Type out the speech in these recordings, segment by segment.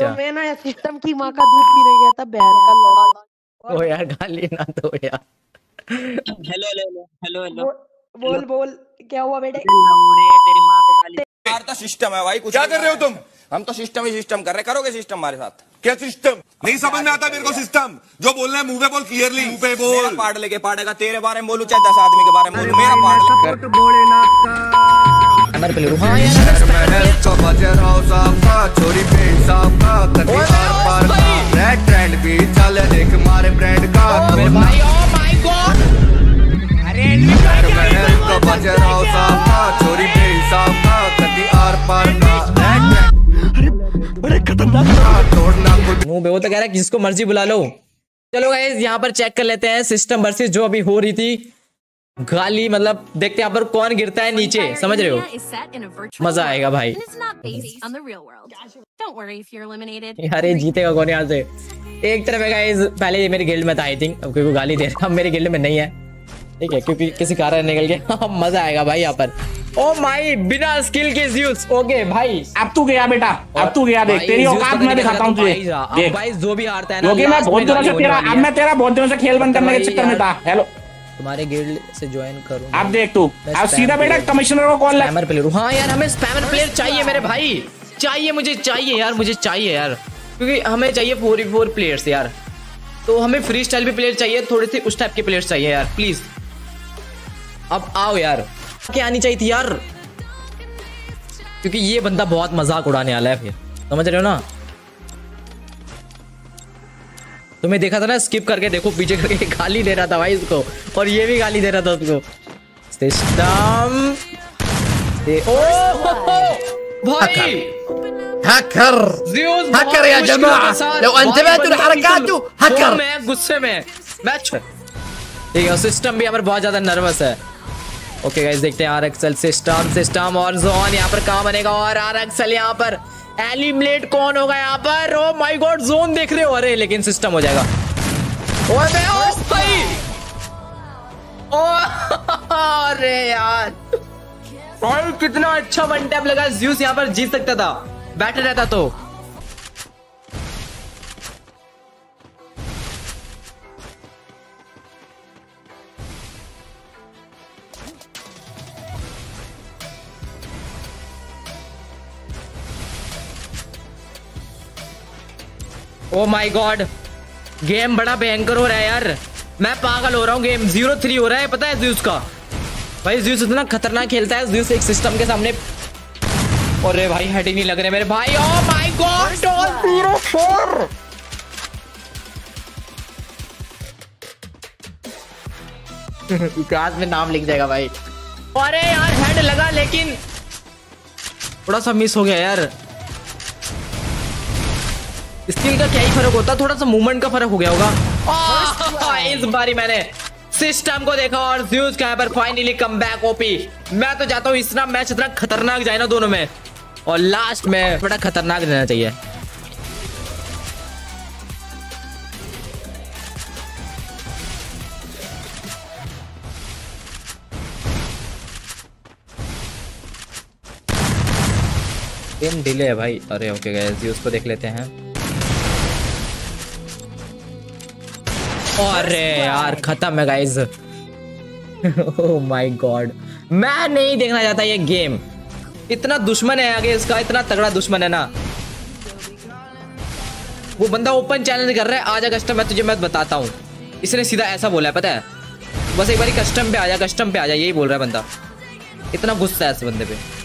तो मैं ना सिस्टम की माँ का दूध पीने गया था, बहन का लौड़ा। ओ यार गाली ना दो यार। हेलो हेलो हेलो हेलो बोल बोल क्या हुआ बेटे? तेरी माँ को गाली। यार तो सिस्टम है भाई, कुछ क्या कर रहे हो तुम? हम तो सिस्टम ही सिस्टम कर रहे, करोगे सिस्टम हमारे साथ? क्या सिस्टम? नहीं समझ में आता मेरे को सिस्टम। जो बोलना है मुंह पे बोल, क्लियरली मुंह पे बोल। मेरा पार्ट लेके पार्टेगा, तेरे बारे में बोलू चाहे 10 आदमी के बारे में बोलू, मेरा पार्ट लेके। बड़े खतरनाक मुंह बे, वो तो कह रहा है जिसको मर्जी बुला लो। चलो गाइस यहाँ पर चेक कर लेते हैं सिस्टम वर्सेस जो अभी हो रही थी गाली, मतलब देखते हैं यहाँ पर कौन गिरता है नीचे, समझ रहे हो? मजा आएगा भाई। यार ये जीतेगा कौन यहाँ से? एक तरफ है गाइस, पहले ये मेरे गिल्ड में था आई थिंक, अब क्योंकि गाली दे रहा, अब मेरे गिल्ड में नहीं है ठीक है, क्योंकि किसी कारण निकल गया। मजा आएगा भाई यहाँ पर। ओ माई, बिना स्किल के ज़्यूस। ओके भाई अब तू गया बेटा, अब तू गया, देख तेरी औकात मैं दिखाता हूं तुझे। देख भाई जो भी हारता है ना, क्योंकि मैं बहुत दिनों से तेरा, अब मैं तेरा बहुत दिनों से खेल बंद करने के चक्कर में था। हेलो तुम्हारे गिल्ड से ज्वाइन करूं अब देख तू, अब सीधा बेटा कमिश्नर को कॉल। स्पैमर प्लेयर, हां यार हमें स्पैमर प्लेयर चाहिए मेरे भाई, चाहिए मुझे, चाहिए यार मुझे, चाहिए यार क्योंकि हमें चाहिए 4v4 प्लेयर्स यार, तो हमें फ्री स्टाइल भी प्लेयर चाहिए, थोड़े से उस टाइप के प्लेयर्स चाहिए यार प्लीज। अब आओ यार, आनी चाहिए थी यार क्योंकि ये बंदा बहुत मजाक उड़ाने वाला है फिर, समझ रहे हो ना? तुम्हें देखा था ना स्किप करके, देखो पीछे करके गाली दे रहा था भाई इसको, और ये भी गाली दे रहा था उसको। गुस्से में मैच ठीक है, सिस्टम भी यहाँ पर बहुत ज्यादा नर्वस है। ओके गाइस देखते हैं आरएक्सल सिस्टम और जोन यहाँ पर कहाँ बनेगा, और आरएक्सल यहाँ पर एलिमिनेट कौन होगा यहाँ पर? ओ माय गॉड जोन देख रहे हो, अरे लेकिन सिस्टम हो जाएगा। अरे यार भाई कितना अच्छा वन टैप लगा, ज़्यूस यहाँ पर जीत सकता था, बैटर रहता तो। ओ माय गॉड गेम बड़ा भयंकर हो रहा है यार, मैं पागल हो रहा हूँ। गेम 0-3 हो रहा है, पता है ज़्यूस का? भाई ज़्यूस इतना खतरनाक खेलता है, ज़्यूस एक सिस्टम के सामने, और रे भाई हेड ही नहीं लग रहे मेरे भाई। ओ माय गॉड 0-4 विकास में नाम लिख जाएगा भाई। अरे यार हेड लगा लेकिन थोड़ा सा मिस हो गया यार, स्किल का क्या ही फर्क होता, थोड़ा सा मूवमेंट का फर्क हो गया होगा। इस बारी मैंने सिस्टम को देखा और ज़्यूस का पर फाइनली कमबैक ओपी। मैं तो जाता हूँ इतना मैच इतना खतरनाक जाए ना दोनों में, और लास्ट में बड़ा खतरनाक रहना चाहिए। गेम डिले है भाई। अरे ओके गाइस ज़्यूस को देख लेते हैं। अरे यार खत्म है गाइस। ओह माय गॉड मैं नहीं देखना चाहता ये गेम, इतना दुश्मन है आगे इसका, इतना तगड़ा दुश्मन है ना। वो बंदा ओपन चैलेंज कर रहा है, आजा कस्टम मैं तुझे मैं बताता हूँ, इसने सीधा ऐसा बोला है पता है, बस एक बारी कस्टम पे आजा, कस्टम पे आजा, यही बोल रहा है बंदा। इतना गुस्सा है इस बंदे पे।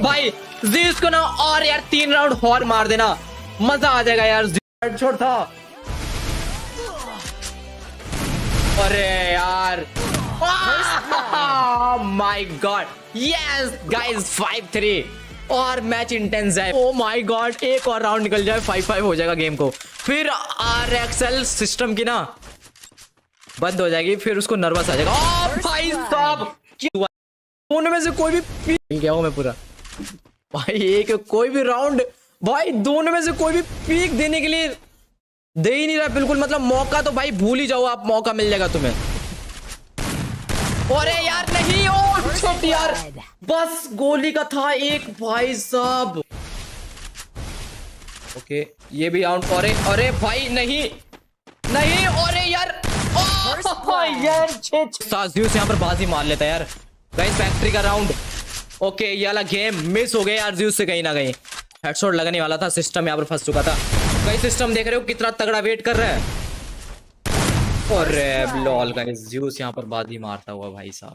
भाई ज़्यूस को ना और यार 3 राउंड हॉर मार देना, मजा आ जाएगा यार। हेडशॉट था। अरे यार माय गॉड यस गाइस 5-3 और मैच इंटेंस है। ओ माय गॉड एक और राउंड निकल जाए 5-5 हो जाएगा गेम को, फिर आरएक्सल सिस्टम की ना बंद हो जाएगी, फिर उसको नर्वस आ जाएगा। ओ भाई साहब दोनों में से कोई भी गया हूं मैं पूरा भाई, एक कोई भी राउंड भाई दोनों में से कोई भी पीक देने के लिए दे ही नहीं रहा बिल्कुल, मतलब मौका तो भाई भूल ही जाओ आप, मौका मिल जाएगा तुम्हें। अरे यार नहीं, ओ छोटी यार, बस गोली का था एक भाई साहब। ओके ये भी आउट। अरे भाई नहीं नहीं, अरे यार यार साजिश यहाँ पर बाजी मार लेता है यार। गाइस फैक्ट्री का राउंड, ओके ये वाला गेम मिस हो गया यार ज़्यूस से, कहीं ना कहीं हेडशॉट लगने वाला था, सिस्टम यहाँ पर फंस चुका था। गाइस सिस्टम देख रहे हो कितना तगड़ा वेट कर रहा है, और लॉल गाइस ज़्यूस यहाँ पर बाजी मारता हुआ भाई साहब।